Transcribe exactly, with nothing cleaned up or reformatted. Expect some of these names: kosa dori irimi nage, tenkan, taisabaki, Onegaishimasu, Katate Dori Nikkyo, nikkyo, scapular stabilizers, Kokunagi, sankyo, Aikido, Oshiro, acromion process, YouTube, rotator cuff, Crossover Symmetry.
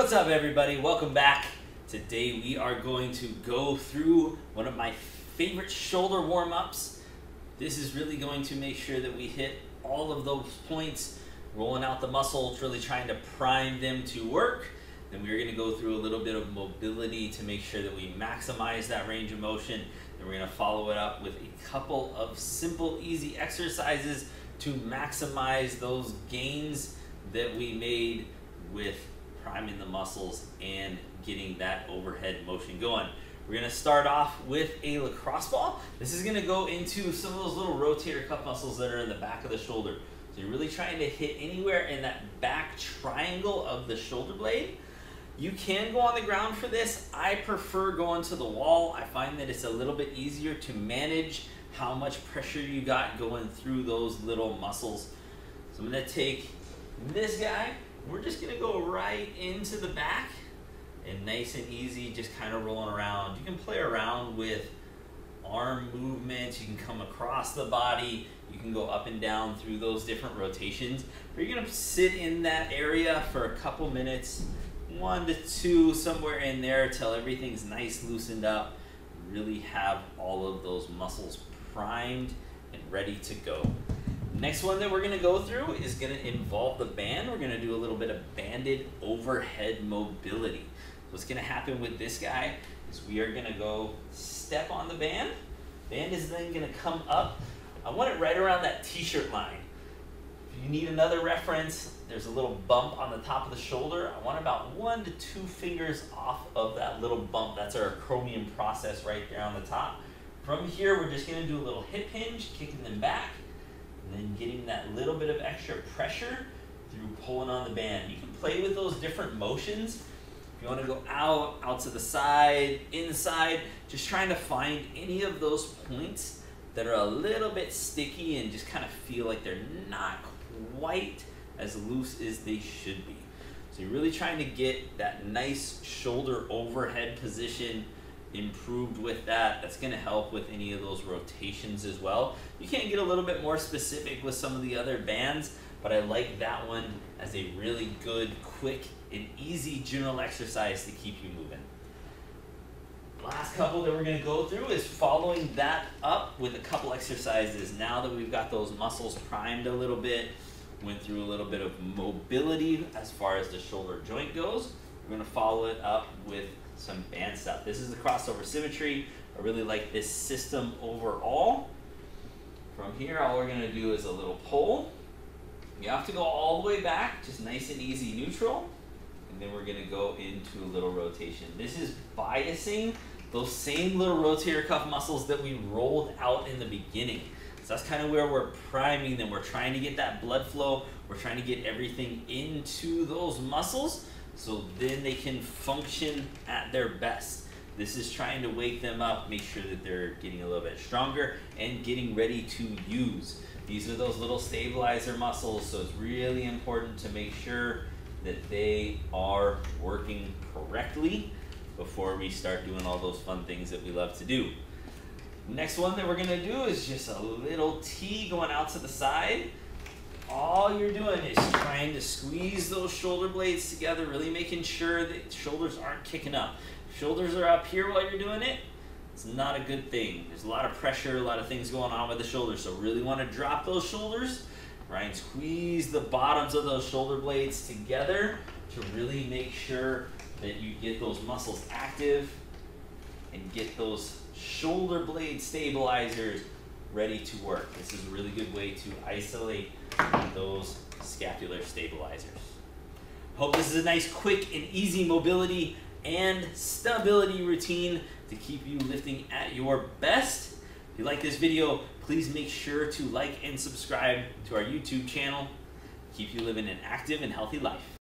What's up, everybody? Welcome back. Today we are going to go through one of my favorite shoulder warm-ups. This is really going to make sure that we hit all of those points, rolling out the muscles, really trying to prime them to work. Then we're going to go through a little bit of mobility to make sure that we maximize that range of motion. Then we're going to follow it up with a couple of simple, easy exercises to maximize those gains that we made with priming the muscles and getting that overhead motion going. We're gonna start off with a lacrosse ball. This is gonna go into some of those little rotator cuff muscles that are in the back of the shoulder. So you're really trying to hit anywhere in that back triangle of the shoulder blade. You can go on the ground for this. I prefer going to the wall. I find that it's a little bit easier to manage how much pressure you got going through those little muscles. So I'm gonna take this guy. We're just gonna go right into the back and nice and easy, just kind of rolling around. You can play around with arm movements. You can come across the body. You can go up and down through those different rotations. But you're gonna sit in that area for a couple minutes, one to two, somewhere in there till everything's nice, loosened up. Really have all of those muscles primed and ready to go. Next one that we're gonna go through is gonna involve the band. We're gonna do a little bit of banded overhead mobility. What's gonna happen with this guy is we are gonna go step on the band. Band is then gonna come up. I want it right around that t-shirt line. If you need another reference, there's a little bump on the top of the shoulder. I want about one to two fingers off of that little bump. That's our acromion process right there on the top. From here, we're just gonna do a little hip hinge, kicking them back. And then getting that little bit of extra pressure through pulling on the band. You can play with those different motions. If you want to go out, out to the side, inside, just trying to find any of those points that are a little bit sticky and just kind of feel like they're not quite as loose as they should be. So you're really trying to get that nice shoulder overhead position improved with that. That's going to help with any of those rotations as well. You can get a little bit more specific with some of the other bands, but I like that one as a really good, quick, and easy general exercise to keep you moving. Last couple that we're going to go through is following that up with a couple exercises. Now that we've got those muscles primed a little bit, went through a little bit of mobility as far as the shoulder joint goes, we're going to follow it up with some band stuff. This is the crossover symmetry. I really like this system overall. From here, all we're gonna do is a little pull. You have to go all the way back, just nice and easy, neutral. And then we're gonna go into a little rotation. This is biasing those same little rotator cuff muscles that we rolled out in the beginning. So that's kind of where we're priming them. We're trying to get that blood flow. We're trying to get everything into those muscles, so then they can function at their best. This is trying to wake them up, make sure that they're getting a little bit stronger and getting ready to use. These are those little stabilizer muscles, so it's really important to make sure that they are working correctly before we start doing all those fun things that we love to do. Next one that we're gonna do is just a little T going out to the side. All you're doing is trying to squeeze those shoulder blades together, really making sure that shoulders aren't kicking up. If shoulders are up here while you're doing it, it's not a good thing. There's a lot of pressure, a lot of things going on with the shoulders, so really want to drop those shoulders. Try and squeeze the bottoms of those shoulder blades together to really make sure that you get those muscles active and get those shoulder blade stabilizers ready to work. This is a really good way to isolate those scapular stabilizers. Hope this is a nice, quick, and easy mobility and stability routine to keep you lifting at your best. If you like this video, please make sure to like and subscribe to our YouTube channel. Keep you living an active and healthy life.